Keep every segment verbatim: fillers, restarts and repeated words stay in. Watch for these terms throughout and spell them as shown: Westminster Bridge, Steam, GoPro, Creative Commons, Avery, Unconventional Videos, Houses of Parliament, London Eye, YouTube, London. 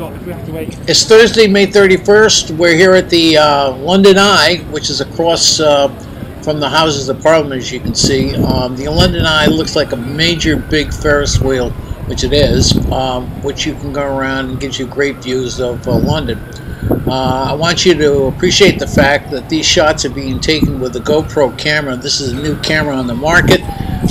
got, but we have to wait. It's Thursday, May thirty-first. We're here at the uh, London Eye, which is across uh, from the Houses of Parliament, as you can see. Um, the London Eye looks like a major big Ferris wheel, which it is, um, which you can go around and gives you great views of uh, London. Uh, I want you to appreciate the fact that these shots are being taken with the GoPro camera. This is a new camera on the market.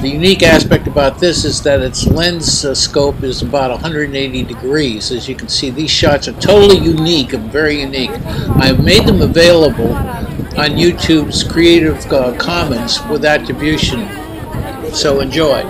The unique aspect about this is that its lens uh, scope is about one hundred eighty degrees. As you can see, these shots are totally unique and very unique. I've made them available on YouTube's Creative uh, Commons with attribution. So enjoy.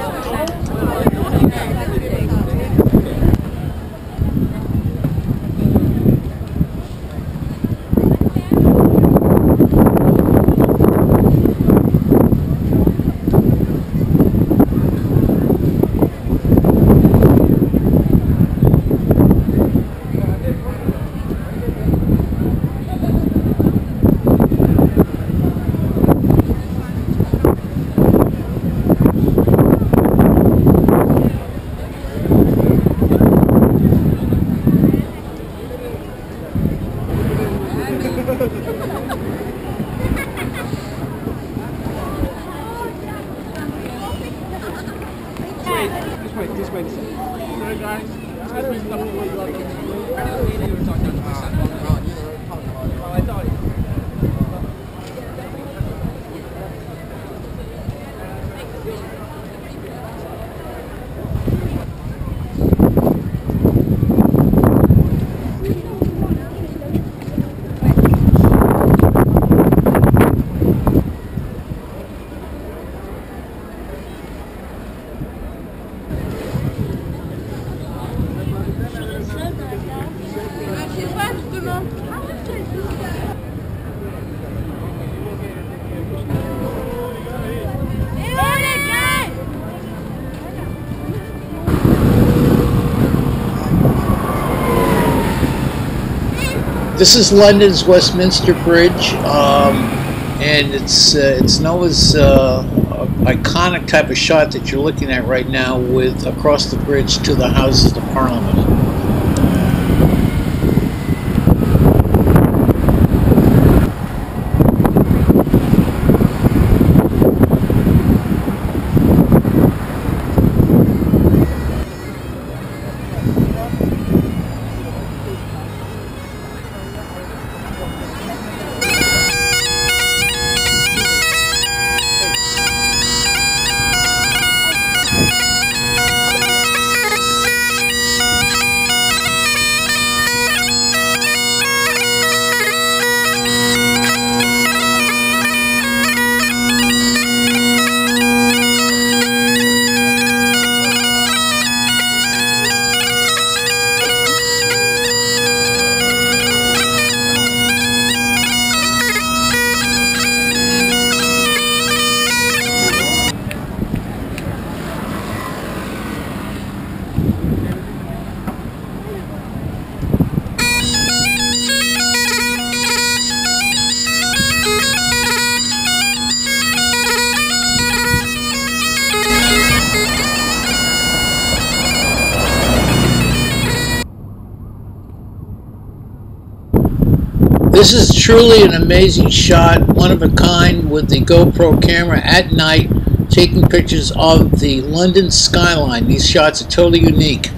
This is London's Westminster Bridge, um, and it's uh, it's Noah's uh, iconic type of shot that you're looking at right now, with across the bridge to the Houses of Parliament. This is truly an amazing shot, one of a kind, with the GoPro camera at night, taking pictures of the London skyline. These shots are totally unique.